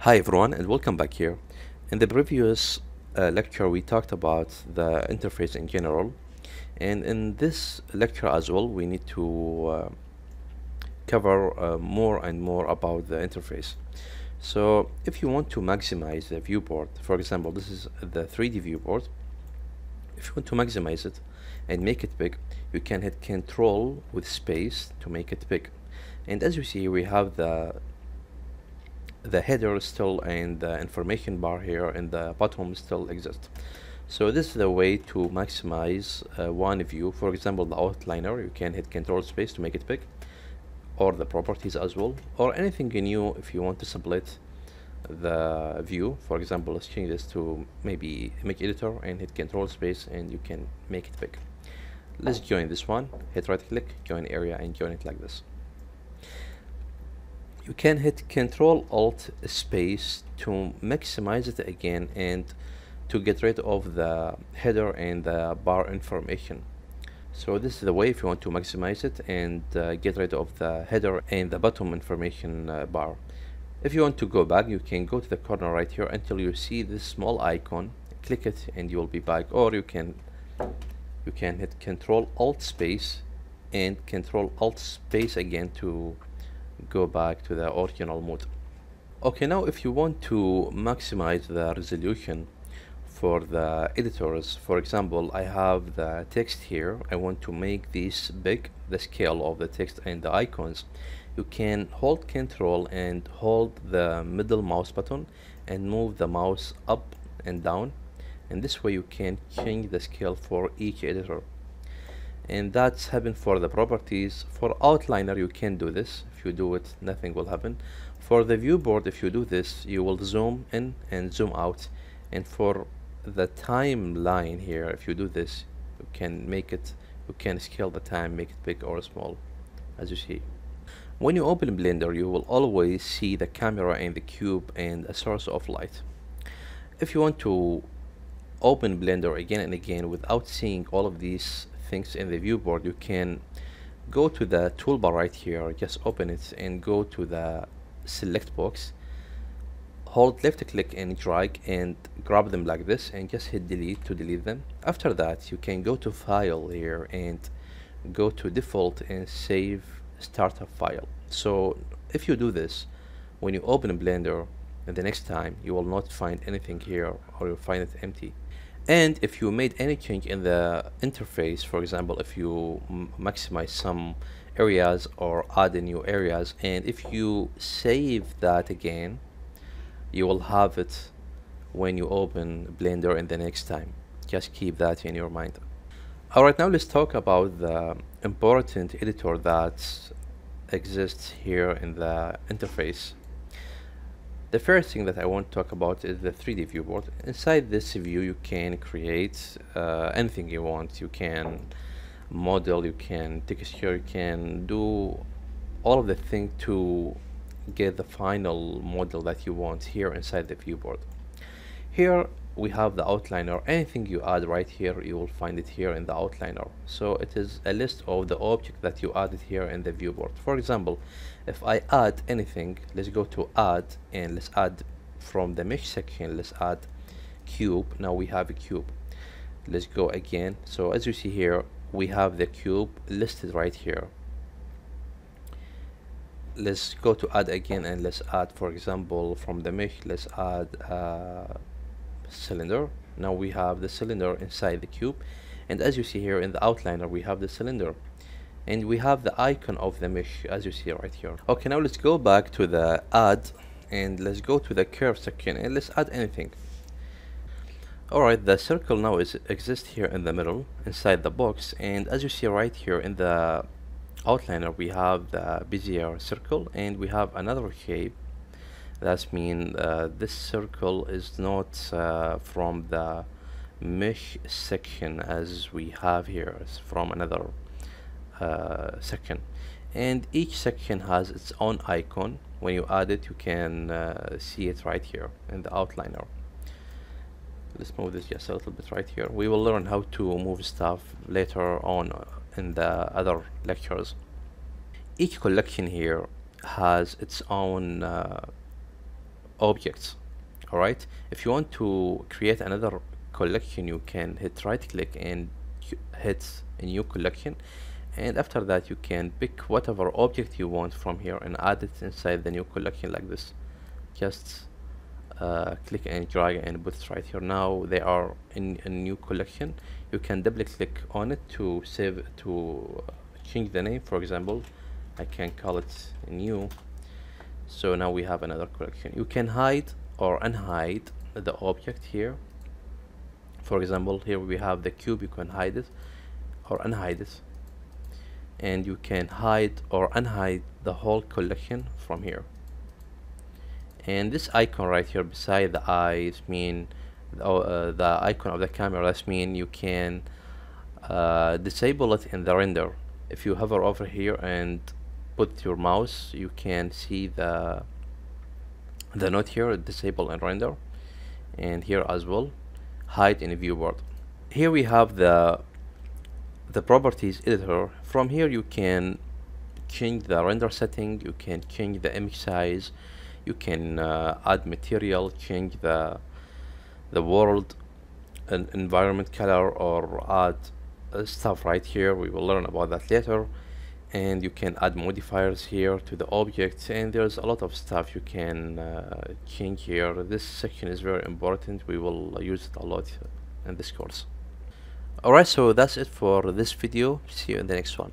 Hi everyone and welcome back here. In the previous lecture we talked about the interface in general, and in this lecture as well we need to cover more and more about the interface. So if you want to maximize the viewport, for example this is the 3D viewport, if you want to maximize it and make it big, you can hit Control with space to make it big. And as you see we have the header still and the information bar here and the bottom still exist. So this is the way to maximize one view. For example, the outliner, you can hit Control space to make it big, or the properties as well, or anything new if you want to split the view. For example, let's change this to maybe Image Editor and hit Control space and you can make it big. Let's join this one, hit right click, join area, and join it like this. You can hit Control Alt space to maximize it again and to get rid of the header and the bar information. So this is the way if you want to maximize it and get rid of the header and the bottom information bar. If you want to go back, you can go to the corner right here until you see this small icon, click it and you will be back, or you can hit Control Alt space and Control Alt space again to go back to the original mode. Okay, now if you want to maximize the resolution for the editors, for example I have the text here, I want to make this big, the scale of the text and the icons, you can hold Control and hold the middle mouse button and move the mouse up and down, and this way you can change the scale for each editor. And that's happened for the properties. For outliner you can do this, if you do it nothing will happen. For the viewport, if you do this you will zoom in and zoom out, and for the timeline here, if you do this you can make it, you can scale the time, make it big or small. As you see, when you open Blender you will always see the camera and the cube and a source of light. If you want to open Blender again and again without seeing all of these things in the viewport, you can go to the toolbar right here, just open it and go to the select box, hold left click and drag and grab them like this and just hit delete to delete them. After that you can go to file here and go to default and save startup file. So if you do this, when you open Blender the next time you will not find anything here, or you'll find it empty. And if you made any change in the interface, for example if you maximize some areas or add new areas, and if you save that again you will have it when you open Blender in the next time. Just keep that in your mind. Alright, now let's talk about the important editor that exists here in the interface. The first thing that I want to talk about is the 3D viewport. Inside this view you can create anything you want. You can model, you can texture, you can do all of the things to get the final model that you want here inside the viewport. Here we have the outliner. Anything you add right here you will find it here in the outliner. So it is a list of the object that you added here in the viewport. For example, if I add anything, let's go to add and let's add from the mesh section, let's add cube. Now we have a cube. Let's go again. So as you see here we have the cube listed right here. Let's go to add again and let's add, for example from the mesh let's add cylinder. Now we have the cylinder inside the cube, and as you see here in the outliner we have the cylinder and we have the icon of the mesh as you see right here. Okay, now let's go back to the add and let's go to the curve section and let's add anything. Alright, the circle now exists here in the middle inside the box, and as you see right here in the outliner we have the Bezier circle and we have another shape. That means this circle is not from the mesh section as we have here, it's from another section, and each section has its own icon. When you add it you can see it right here in the outliner. Let's move this just a little bit right here. We will learn how to move stuff later on in the other lectures. Each collection here has its own objects. All right, if you want to create another collection, you can hit right click and hit a new collection, and after that you can pick whatever object you want from here and add it inside the new collection like this. Just click and drag and put it right here. Now they are in a new collection. You can double click on it to save, to change the name. For example, I can call it new. So now we have another collection. You can hide or unhide the object here. For example, here we have the cube. You can hide it or unhide it, and you can hide or unhide the whole collection from here. And this icon right here beside the eyes mean the icon of the camera. That's mean you can disable it in the render. If you hover over here and put your mouse, you can see the note here, disable and render, and here as well, hide in viewport. Here we have the properties editor. From here you can change the render setting, you can change the image size, you can add material, change the world and environment color, or add stuff right here. We will learn about that later. And you can add modifiers here to the objects, and there's a lot of stuff you can change here. This section is very important. We will use it a lot in this course. Alright, so that's it for this video. See you in the next one.